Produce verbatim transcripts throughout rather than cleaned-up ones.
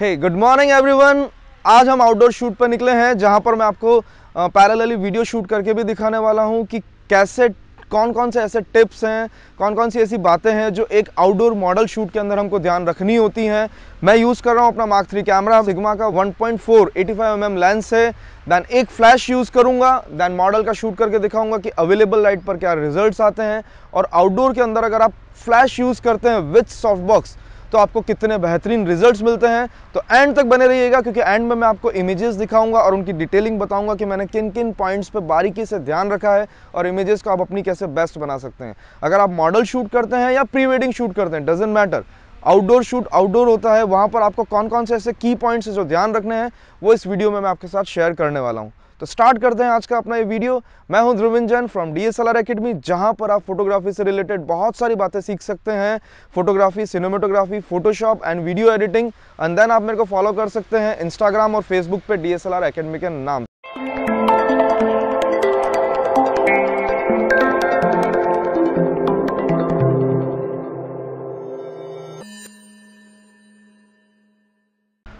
हे good morning everyone. आज हम outdoor shoot पर निकले हैं जहां पर मैं आपको पैरेलली वीडियो शूट करके भी दिखाने वाला हूं कि कैसे कौन कौन से ऐसे टिप्स हैं, कौन कौन सी ऐसी बातें हैं जो एक आउटडोर मॉडल शूट के अंदर हमको ध्यान रखनी होती हैं। मैं यूज़ कर रहा हूँ अपना मार्क थ्री कैमरा, सिग्मा का one point four eighty five M M lens है। दैन एक फ्लैश यूज़ करूँगा, दैन मॉडल का शूट करके दिखाऊँगा कि अवेलेबल लाइट पर क्या रिजल्ट्स आते हैं और आउटडोर के अंदर अगर आप फ्लैश यूज़ करते हैं विथ सॉफ्ट बॉक्स तो आपको कितने बेहतरीन रिजल्ट्स मिलते हैं। तो एंड तक बने रहिएगा क्योंकि एंड में मैं आपको इमेजेस दिखाऊंगा और उनकी डिटेलिंग बताऊंगा कि मैंने किन किन पॉइंट्स पे बारीकी से ध्यान रखा है और इमेजेस को आप अपनी कैसे बेस्ट बना सकते हैं। अगर आप मॉडल शूट करते हैं या प्री वेडिंग शूट करते हैं, doesn't matter, outdoor shoot outdoor होता है, वहाँ पर आपको कौन कौन से ऐसे की पॉइंट्स जो ध्यान रखने हैं वो इस वीडियो में मैं आपके साथ शेयर करने वाला हूँ। तो स्टार्ट करते हैं आज का अपना ये वीडियो। मैं हूं Dhruvin Jain from D S L R academy, जहां पर आप फोटोग्राफी से रिलेटेड बहुत सारी बातें सीख सकते हैं, photography, cinematography, Photoshop and video editing. And then आप मेरे को फॉलो कर सकते हैं इंस्टाग्राम और फेसबुक पे D S L R academy के नाम।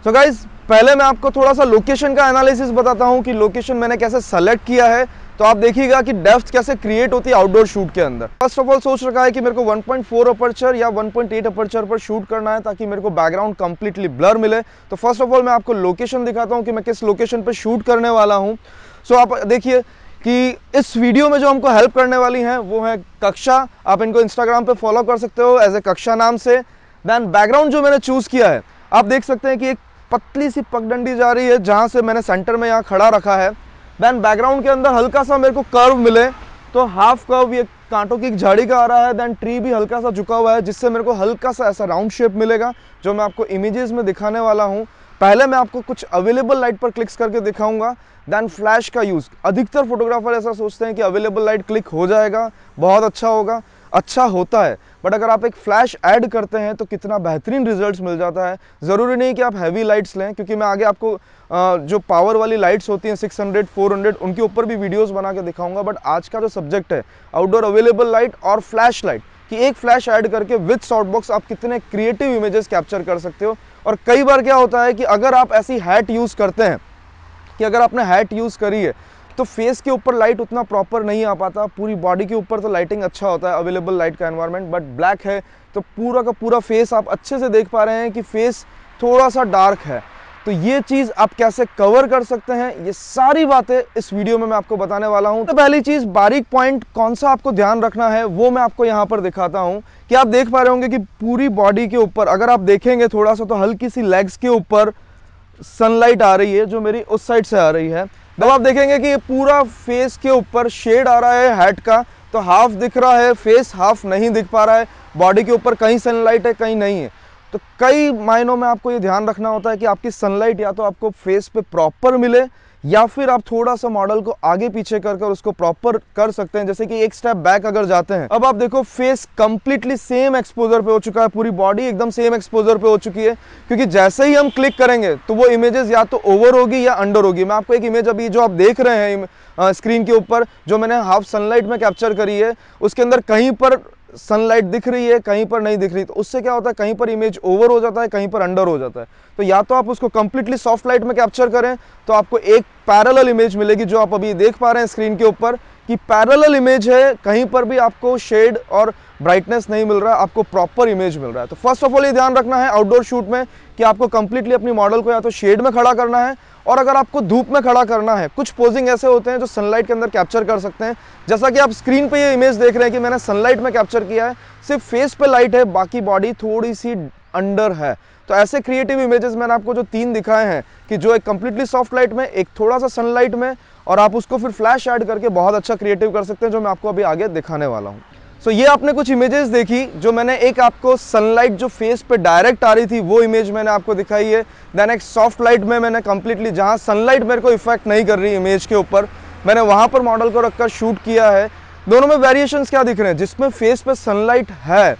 सो गाइज, पहले मैं आपको थोड़ा सा लोकेशन का एनालिसिस बताता हूँ कि लोकेशन मैंने कैसे सेलेक्ट किया है। तो आप देखिएगा कि डेप्थ कैसे क्रिएट होती है आउटडोर शूट के अंदर। फर्स्ट ऑफ ऑल सोच रखा है कि मेरे को वन पॉइंट फोर अपर्चर या वन पॉइंट एट अपर्चर पर शूट करना है ताकि मेरे को बैकग्राउंड कंप्लीटली ब्लर मिले। तो फर्स्ट ऑफ ऑल मैं आपको लोकेशन दिखाता हूँ कि मैं किस लोकेशन पर शूट करने वाला हूँ। सो so, आप देखिए कि इस वीडियो में जो हमको हेल्प करने वाली हैं वो है कक्षा। आप इनको इंस्टाग्राम पर फॉलो कर सकते हो एज ए कक्षा नाम से। दैन बैकग्राउंड जो मैंने चूज़ किया है, आप देख सकते हैं कि एक पतली सी पगडंडी जा रही है जहाँ से मैंने सेंटर में यहाँ खड़ा रखा है। दैन बैकग्राउंड के अंदर हल्का सा मेरे को कर्व मिले तो हाफ कर्व ये कांटों की एक झाड़ी का आ रहा है। दैन ट्री भी हल्का सा झुका हुआ है जिससे मेरे को हल्का सा ऐसा राउंड शेप मिलेगा जो मैं आपको इमेजेस में दिखाने वाला हूँ। पहले मैं आपको कुछ अवेलेबल लाइट पर क्लिक्स करके दिखाऊंगा। दैन फ्लैश का यूज़, अधिकतर फोटोग्राफर ऐसा सोचते हैं कि अवेलेबल लाइट क्लिक हो जाएगा, बहुत अच्छा होगा, अच्छा होता है, बट अगर आप एक फ्लैश ऐड करते हैं तो कितना बेहतरीन रिजल्ट्स मिल जाता है। ज़रूरी नहीं कि आप हैवी लाइट्स लें, क्योंकि मैं आगे आपको जो पावर वाली लाइट्स होती हैं सिक्स हंड्रेड, फोर हंड्रेड उनके ऊपर भी वीडियोस बना के दिखाऊंगा। बट आज का जो सब्जेक्ट है आउटडोर अवेलेबल लाइट और फ्लैश लाइट, कि एक फ्लैश ऐड करके विथ शॉर्ट बॉक्स आप कितने क्रिएटिव इमेजेस कैप्चर कर सकते हो। और कई बार क्या होता है कि अगर आप ऐसी हैट यूज़ करते हैं, कि अगर आपने हैट यूज़ करी है तो फेस के ऊपर लाइट उतना प्रॉपर नहीं आ पाता, पूरी बॉडी के ऊपर तो लाइटिंग अच्छा होता है अवेलेबल लाइट का एनवायरनमेंट, बट ब्लैक है तो पूरा का पूरा फेस आप अच्छे से देख पा रहे हैं कि फेस थोड़ा सा डार्क है। तो ये चीज़ आप कैसे कवर कर सकते हैं, ये सारी बातें इस वीडियो में मैं आपको बताने वाला हूँ। तो पहली चीज़, बारीक पॉइंट कौन सा आपको ध्यान रखना है वो मैं आपको यहाँ पर दिखाता हूँ। कि आप देख पा रहे होंगे कि पूरी बॉडी के ऊपर अगर आप देखेंगे थोड़ा सा तो हल्की सी लेग्स के ऊपर सनलाइट आ रही है जो मेरी उस साइड से आ रही है। तब आप देखेंगे कि ये पूरा फेस के ऊपर शेड आ रहा है हैट का, तो हाफ दिख रहा है फेस, हाफ नहीं दिख पा रहा है, बॉडी के ऊपर कहीं सनलाइट है कहीं नहीं है। तो कई मायनों में आपको ये ध्यान रखना होता है कि आपकी सनलाइट या तो आपको फेस पे प्रॉपर मिले या फिर आप थोड़ा सा मॉडल को आगे पीछे कर कर उसको प्रॉपर कर सकते हैं, जैसे कि एक स्टेप बैक अगर जाते हैं। अब आप देखो फेस कंप्लीटली सेम एक्सपोजर पे हो चुका है, पूरी बॉडी एकदम सेम एक्सपोजर पे हो चुकी है, क्योंकि जैसे ही हम क्लिक करेंगे तो वो इमेजेस या तो ओवर होगी या अंडर होगी। मैं आपको एक इमेज अभी जो आप देख रहे हैं स्क्रीन के ऊपर जो मैंने हाफ सनलाइट में कैप्चर करी है, उसके अंदर कहीं पर सनलाइट दिख रही है कहीं पर नहीं दिख रही, तो उससे क्या होता है कहीं पर इमेज ओवर हो जाता है कहीं पर अंडर हो जाता है। तो या तो आप उसको कंप्लीटली सॉफ्ट लाइट में कैप्चर करें तो आपको एक पैरेलल इमेज मिलेगी जो आप अभी देख पा रहे हैं स्क्रीन के ऊपर कि पैरेलल इमेज है, कहीं पर भी आपको शेड और ब्राइटनेस नहीं मिल रहा, आपको प्रॉपर इमेज मिल रहा है। तो फर्स्ट ऑफ ऑल ये ध्यान रखना है आउटडोर शूट में कि आपको कंप्लीटली अपनी मॉडल को या तो शेड में खड़ा करना है, और अगर आपको धूप में खड़ा करना है, कुछ पोजिंग ऐसे होते हैं जो सनलाइट के अंदर कैप्चर कर सकते हैं, जैसा कि आप स्क्रीन पे ये इमेज देख रहे हैं कि मैंने सनलाइट में कैप्चर किया है, सिर्फ फेस पे लाइट है बाकी बॉडी थोड़ी सी अंडर है। तो ऐसे क्रिएटिव इमेजेस मैंने आपको जो तीन दिखाए हैं कि जो एक कंप्लीटली सॉफ्ट लाइट में, एक थोड़ा सा सनलाइट में, और आप उसको फिर फ्लैश ऐड करके बहुत अच्छा क्रिएटिव कर सकते हैं जो मैं आपको अभी आगे दिखाने वाला हूँ। सो so, ये आपने कुछ इमेजेस देखी जो मैंने एक आपको सनलाइट जो फेस पे डायरेक्ट आ रही थी वो इमेज मैंने आपको दिखाई है। दैन एक सॉफ्ट लाइट में मैंने कंप्लीटली जहाँ सनलाइट मेरे को इफेक्ट नहीं कर रही इमेज के ऊपर, मैंने वहाँ पर मॉडल को रखकर शूट किया है। दोनों में वेरिएशंस क्या दिख रहे हैं, जिसमें फेस पे सनलाइट है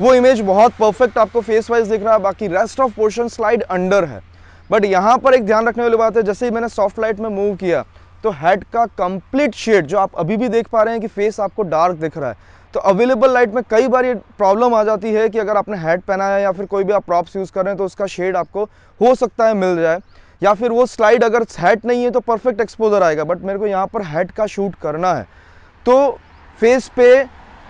वो इमेज बहुत परफेक्ट आपको फेस वाइज दिख रहा है, बाकी rest of portion slide under है। बट यहाँ पर एक ध्यान रखने वाली बात है, जैसे ही मैंने सॉफ्ट लाइट में मूव किया तो हेड का कंप्लीट शेड जो आप अभी भी देख पा रहे हैं कि फेस आपको डार्क दिख रहा है, तो अवेलेबल लाइट में कई बार ये प्रॉब्लम आ जाती है कि अगर आपने हैट पहना है या फिर कोई भी आप प्रॉप्स यूज़ कर रहे हैं तो उसका शेड आपको हो सकता है मिल जाए, या फिर वो स्लाइड अगर हैट नहीं है तो परफेक्ट एक्सपोजर आएगा, बट मेरे को यहाँ पर हैट का शूट करना है तो फेस पे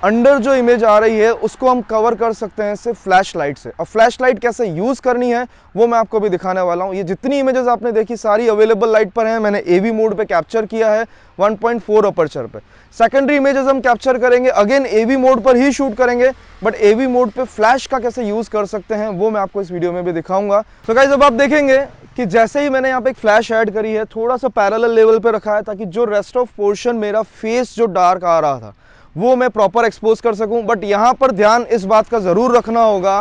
अंडर जो इमेज आ रही है उसको हम कवर कर सकते हैं सिर्फ फ्लैश लाइट से। और फ्लैश लाइट कैसे यूज़ करनी है वो मैं आपको भी दिखाने वाला हूँ। ये जितनी इमेजेस आपने देखी सारी अवेलेबल लाइट पर हैं, मैंने एवी मोड पे कैप्चर किया है वन पॉइंट फोर अपर्चर पे। सेकेंडरी इमेजेस हम कैप्चर करेंगे, अगेन एवी मोड पर ही शूट करेंगे, बट एवी मोड पे फ्लैश का कैसे यूज़ कर सकते हैं वो मैं आपको इस वीडियो में भी दिखाऊंगा। तो गाइस अब आप देखेंगे कि जैसे ही मैंने यहाँ पे एक फ्लैश ऐड करी है, थोड़ा सा पैरेलल लेवल पे रखा है ताकि जो रेस्ट ऑफ पोर्शन मेरा फेस जो डार्क आ रहा था वो मैं प्रॉपर एक्सपोज कर सकूं। बट यहाँ पर ध्यान इस बात का ज़रूर रखना होगा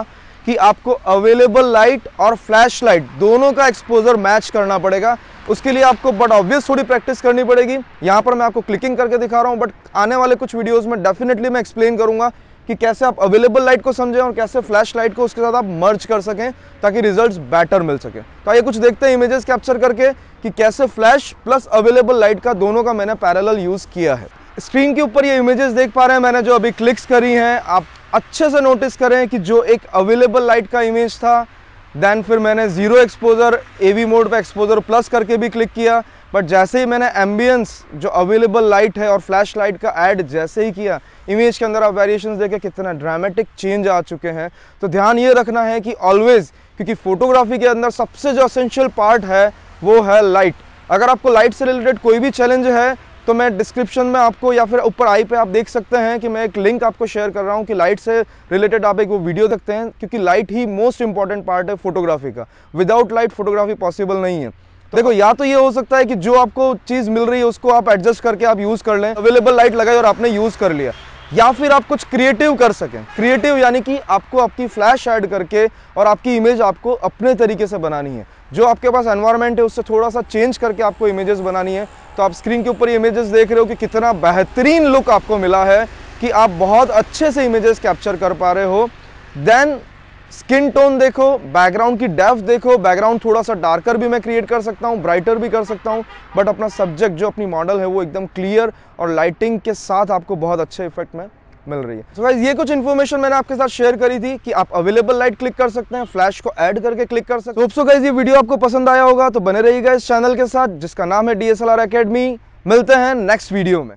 कि आपको अवेलेबल लाइट और फ्लैश लाइट दोनों का एक्सपोजर मैच करना पड़ेगा। उसके लिए आपको बट ऑब्वियस थोड़ी प्रैक्टिस करनी पड़ेगी। यहाँ पर मैं आपको क्लिकिंग करके दिखा रहा हूँ, बट आने वाले कुछ वीडियोज़ में डेफिनेटली मैं एक्सप्लेन करूँगा कि कैसे आप अवेलेबल लाइट को समझें और कैसे फ्लैश लाइट को उसके साथ आप मर्ज कर सकें ताकि रिजल्ट्स बेटर मिल सकें। तो आइए कुछ देखते हैं इमेजेस कैप्चर करके कि कैसे फ्लैश प्लस अवेलेबल लाइट का दोनों का मैंने पैरेलल यूज़ किया है। स्क्रीन के ऊपर ये इमेजेस देख पा रहे हैं मैंने जो अभी क्लिक्स करी हैं। आप अच्छे से नोटिस करें कि जो एक अवेलेबल लाइट का इमेज था, दैन फिर मैंने ज़ीरो एक्सपोजर एवी मोड पे एक्सपोजर प्लस करके भी क्लिक किया, बट जैसे ही मैंने एम्बियंस जो अवेलेबल लाइट है और फ्लैश लाइट का ऐड जैसे ही किया, इमेज के अंदर आप वेरिएशंस देखें कितना ड्रामेटिक चेंज आ चुके हैं। तो ध्यान ये रखना है कि ऑलवेज़, क्योंकि फ़ोटोग्राफी के अंदर सबसे जो असेंशियल पार्ट है वो है लाइट। अगर आपको लाइट से रिलेटेड कोई भी चैलेंज है तो मैं डिस्क्रिप्शन में आपको या फिर ऊपर आई पे आप देख सकते हैं कि मैं एक लिंक आपको शेयर कर रहा हूँ कि लाइट से रिलेटेड आप एक वो वीडियो देखते हैं, क्योंकि लाइट ही मोस्ट इंपॉर्टेंट पार्ट है फोटोग्राफी का। विदाउट लाइट फोटोग्राफी पॉसिबल नहीं है। तो देखो, या तो ये हो सकता है कि जो आपको चीज़ मिल रही है उसको आप एडजस्ट करके आप यूज़ कर लें, अवेलेबल लाइट लगाई और आपने यूज़ कर लिया, या फिर आप कुछ क्रिएटिव कर सकें। क्रिएटिव यानी कि आपको आपकी फ्लैश ऐड करके और आपकी इमेज आपको अपने तरीके से बनानी है, जो आपके पास एनवायरनमेंट है उससे थोड़ा सा चेंज करके आपको इमेजेस बनानी है। तो आप स्क्रीन के ऊपर ये इमेजेस देख रहे हो कि कितना बेहतरीन लुक आपको मिला है कि आप बहुत अच्छे से इमेजेस कैप्चर कर पा रहे हो। देन स्किन टोन देखो, बैकग्राउंड की डेप्थ देखो, बैकग्राउंड थोड़ा सा डार्कर भी मैं क्रिएट कर सकता हूँ, ब्राइटर भी कर सकता हूँ, बट अपना सब्जेक्ट जो अपनी मॉडल है वो एकदम क्लियर और लाइटिंग के साथ आपको बहुत अच्छे इफेक्ट में मिल रही है। तो so गाइस ये कुछ इन्फॉर्मेशन मैंने आपके साथ शेयर करी थी कि आप अवेलेबल लाइट क्लिक कर सकते हैं, फ्लैश को ऐड करके क्लिक कर सकते हैं। तो so गाइस ये वीडियो आपको पसंद आया होगा, तो बने रहिएगा इस चैनल के साथ जिसका नाम है D S L R academy. मिलते हैं नेक्स्ट वीडियो में।